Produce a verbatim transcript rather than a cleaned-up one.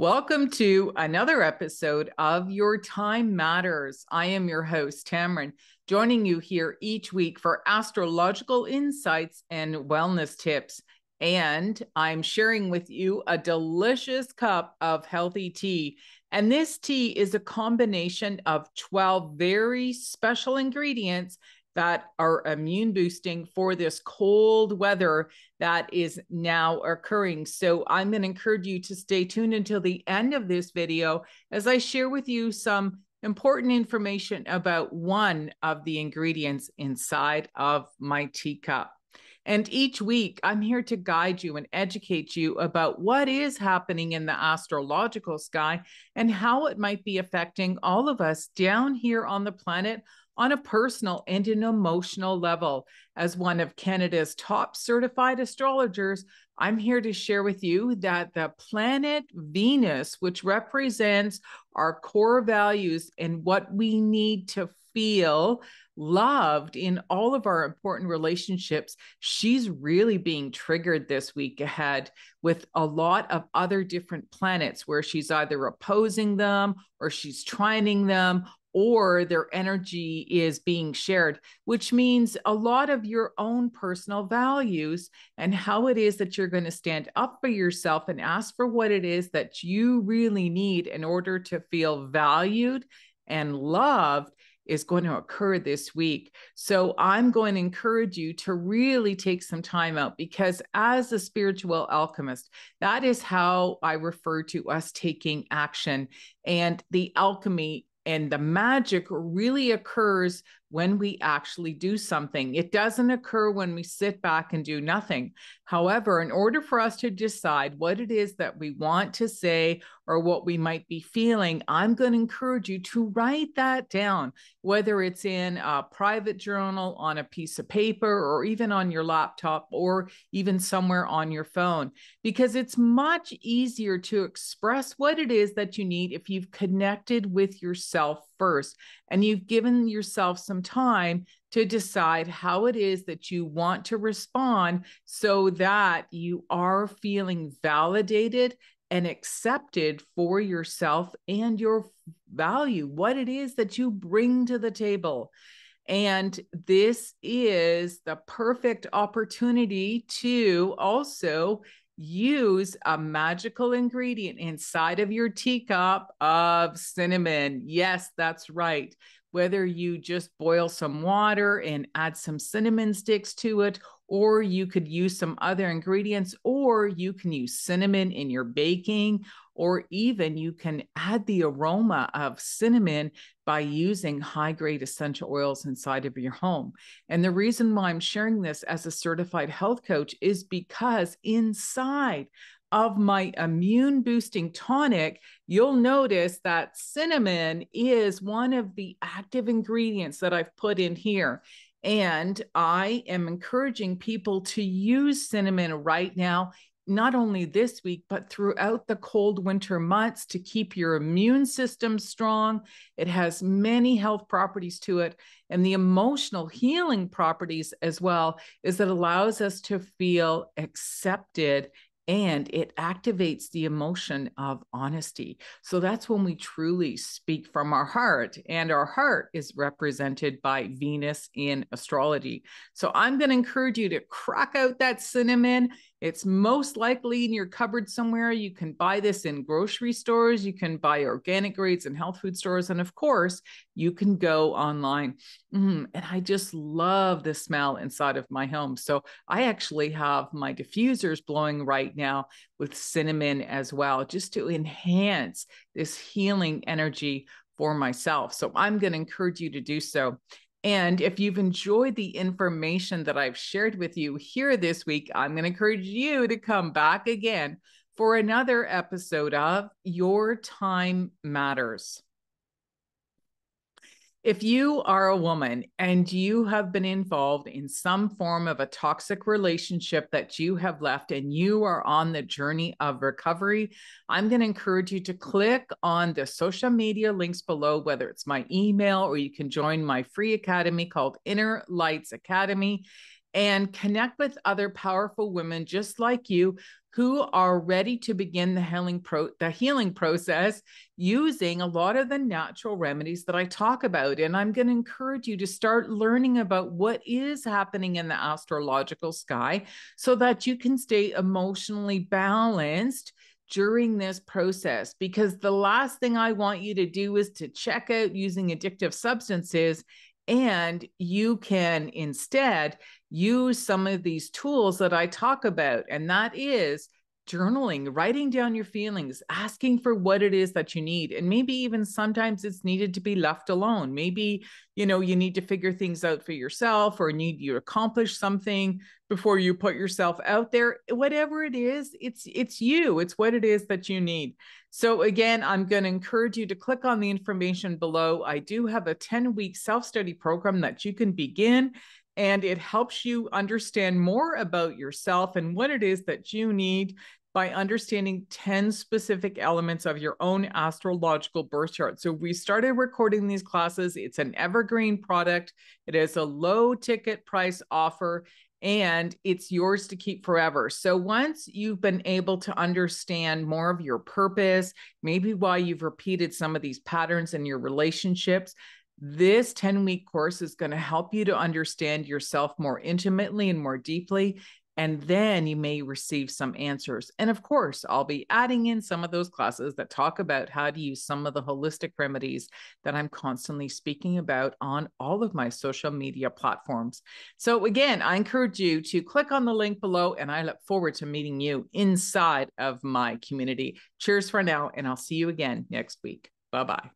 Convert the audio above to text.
Welcome to another episode of Your Time Matters. I am your host, Tammeron, joining you here each week for astrological insights and wellness tips. And I'm sharing with you a delicious cup of healthy tea. And this tea is a combination of twelve very special ingredients that are immune boosting for this cold weather that is now occurring. So I'm going to encourage you to stay tuned until the end of this video as I share with you some important information about one of the ingredients inside of my teacup. And each week, I'm here to guide you and educate you about what is happening in the astrological sky and how it might be affecting all of us down here on the planet on a personal and an emotional level. As one of Canada's top certified astrologers, I'm here to share with you that the planet Venus, which represents our core values and what we need to feel loved in all of our important relationships, she's really being triggered this week ahead with a lot of other different planets where she's either opposing them or she's trining them, or their energy is being shared, which means a lot of your own personal values and how it is that you're going to stand up for yourself and ask for what it is that you really need in order to feel valued and loved is going to occur this week. So I'm going to encourage you to really take some time out, because as a spiritual alchemist, that is how I refer to us taking action. And the alchemy and the magic really occurs when we actually do something. It doesn't occur when we sit back and do nothing. However, in order for us to decide what it is that we want to say or what we might be feeling, I'm going to encourage you to write that down, whether it's in a private journal, on a piece of paper, or even on your laptop, or even somewhere on your phone, because it's much easier to express what it is that you need if you've connected with yourself first, and you've given yourself some time to decide how it is that you want to respond so that you are feeling validated and accepted for yourself and your value, what it is that you bring to the table. And this is the perfect opportunity to also use a magical ingredient inside of your teacup of cinnamon. Yes, that's right. Whether you just boil some water and add some cinnamon sticks to it, or you could use some other ingredients, or you can use cinnamon in your baking, or even you can add the aroma of cinnamon by using high-grade essential oils inside of your home. And the reason why I'm sharing this as a certified health coach is because inside of my immune-boosting tonic, you'll notice that cinnamon is one of the active ingredients that I've put in here. And I am encouraging people to use cinnamon right now, not only this week, but throughout the cold winter months to keep your immune system strong. It has many health properties to it, and the emotional healing properties as well, is it allows us to feel accepted, and it activates the emotion of honesty. So that's when we truly speak from our heart, and our heart is represented by Venus in astrology. So I'm going to encourage you to crack out that cinnamon. It's most likely in your cupboard somewhere. You can buy this in grocery stores. You can buy organic grades and health food stores. And of course, you can go online. Mm, and I just love the smell inside of my home. So I actually have my diffusers blowing right now now with cinnamon as well, just to enhance this healing energy for myself. So I'm going to encourage you to do so. And if you've enjoyed the information that I've shared with you here this week, I'm going to encourage you to come back again for another episode of Your Time Matters. If you are a woman and you have been involved in some form of a toxic relationship that you have left and you are on the journey of recovery, I'm going to encourage you to click on the social media links below, whether it's my email or you can join my free academy called Inner Lights Academy. and connect with other powerful women just like you who are ready to begin the healing pro- the healing process using a lot of the natural remedies that I talk about. And I'm going to encourage you to start learning about what is happening in the astrological sky so that you can stay emotionally balanced during this process, because the last thing I want you to do is to check out using addictive substances. And you can instead use some of these tools that I talk about, and that is journaling, writing down your feelings, asking for what it is that you need. And maybe even sometimes it's needed to be left alone. Maybe, you know, you need to figure things out for yourself, or need you accomplish something before you put yourself out there. Whatever it is, it's, it's you, it's what it is that you need. So again, I'm going to encourage you to click on the information below. I do have a ten week self-study program that you can begin, and it helps you understand more about yourself and what it is that you need by understanding ten specific elements of your own astrological birth chart. So we started recording these classes. It's an evergreen product. It is a low ticket price offer, and it's yours to keep forever. So once you've been able to understand more of your purpose, maybe why you've repeated some of these patterns in your relationships, this ten week course is going to help you to understand yourself more intimately and more deeply. And then you may receive some answers. And of course, I'll be adding in some of those classes that talk about how to use some of the holistic remedies that I'm constantly speaking about on all of my social media platforms. So again, I encourage you to click on the link below, and I look forward to meeting you inside of my community. Cheers for now, and I'll see you again next week. Bye-bye.